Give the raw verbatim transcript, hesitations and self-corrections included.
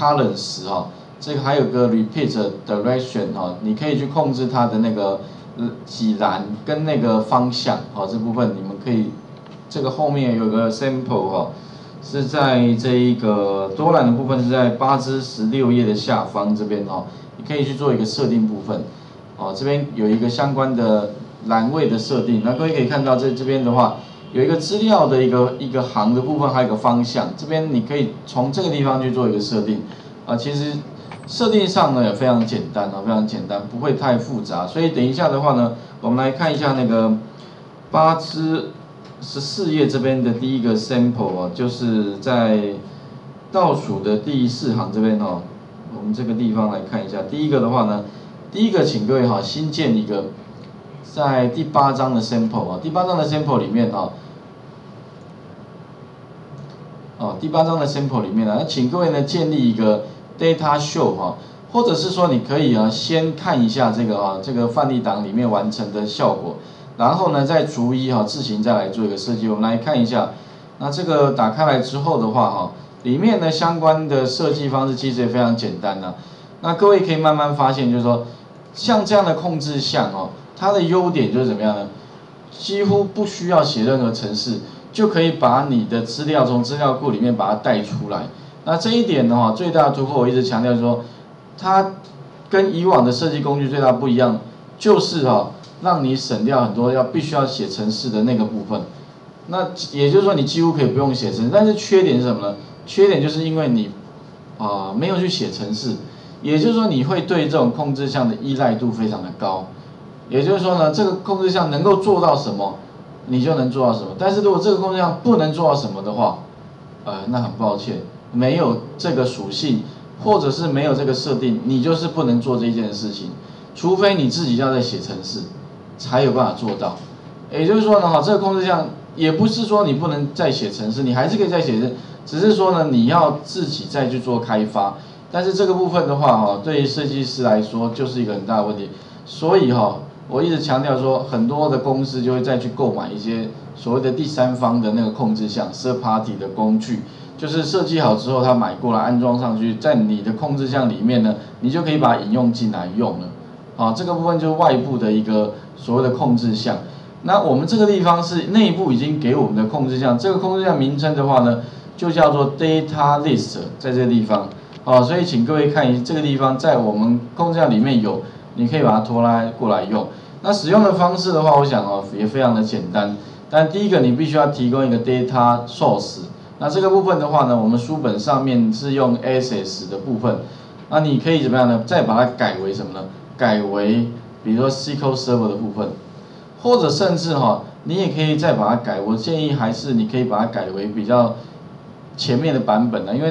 currents 哈、哦，这个还有个 repeat direction 哈、哦，你可以去控制它的那个几栏跟那个方向哈、哦，这部分你们可以，这个后面有个 sample 哈、哦，是在这一个多栏的部分是在八至十六页的下方这边哈、哦，你可以去做一个设定部分，哦，这边有一个相关的栏位的设定，那各位可以看到在这边的话。 有一个资料的一个一个行的部分，还有一个方向，这边你可以从这个地方去做一个设定，啊、呃，其实设定上呢也非常简单啊，非常简单，不会太复杂。所以等一下的话呢，我们来看一下那个八至十四页这边的第一个 sample 啊，就是在倒数的第四行这边哦，我们这个地方来看一下。第一个的话呢，第一个请各位哈、啊，新建一个。 在第八章的 sample 啊，第八章的 sample 里面啊，哦，第八章的 sample 里面啊，请各位呢建立一个 data show 哈、啊，或者是说你可以啊先看一下这个啊这个范例档里面完成的效果，然后呢再逐一哈、啊、自行再来做一个设计。我们来看一下，那这个打开来之后的话哈、啊，里面呢相关的设计方式其实也非常简单啊。那各位可以慢慢发现，就是说像这样的控制项哦、啊。 它的优点就是怎么样呢？几乎不需要写任何程式，就可以把你的资料从资料库里面把它带出来。那这一点的话，最大的突破我一直强调说，它跟以往的设计工具最大不一样，就是哈、哦，让你省掉很多要必须要写程式的那个部分。那也就是说，你几乎可以不用写程式，但是缺点是什么呢？缺点就是因为你啊、呃、没有去写程式，也就是说你会对这种控制项的依赖度非常的高。 也就是说呢，这个控制项能够做到什么，你就能做到什么。但是如果这个控制项不能做到什么的话，呃，那很抱歉，没有这个属性，或者是没有这个设定，你就是不能做这一件事情。除非你自己要在写程式，才有办法做到。也就是说呢，哈，这个控制项也不是说你不能再写程式，你还是可以再写，只是说呢，你要自己再去做开发。但是这个部分的话，哈，对于设计师来说就是一个很大的问题。所以哈。 我一直强调说，很多的公司就会再去购买一些所谓的第三方的那个控制项 （third party） 的工具，就是设计好之后，他买过来安装上去，在你的控制项里面呢，你就可以把它引用进来用了。啊，这个部分就是外部的一个所谓的控制项。那我们这个地方是内部已经给我们的控制项，这个控制项名称的话呢，就叫做 data list， 在这个地方。啊，所以请各位看一这个地方，在我们控制项里面有，你可以把它拖拉过来用。 那使用的方式的话，我想哦也非常的简单。但第一个，你必须要提供一个 data source。那这个部分的话呢，我们书本上面是用 access 的部分。那你可以怎么样呢？再把它改为什么呢？改为比如说 S Q L Server 的部分，或者甚至哈、哦，你也可以再把它改。我建议还是你可以把它改为比较前面的版本呢，因为。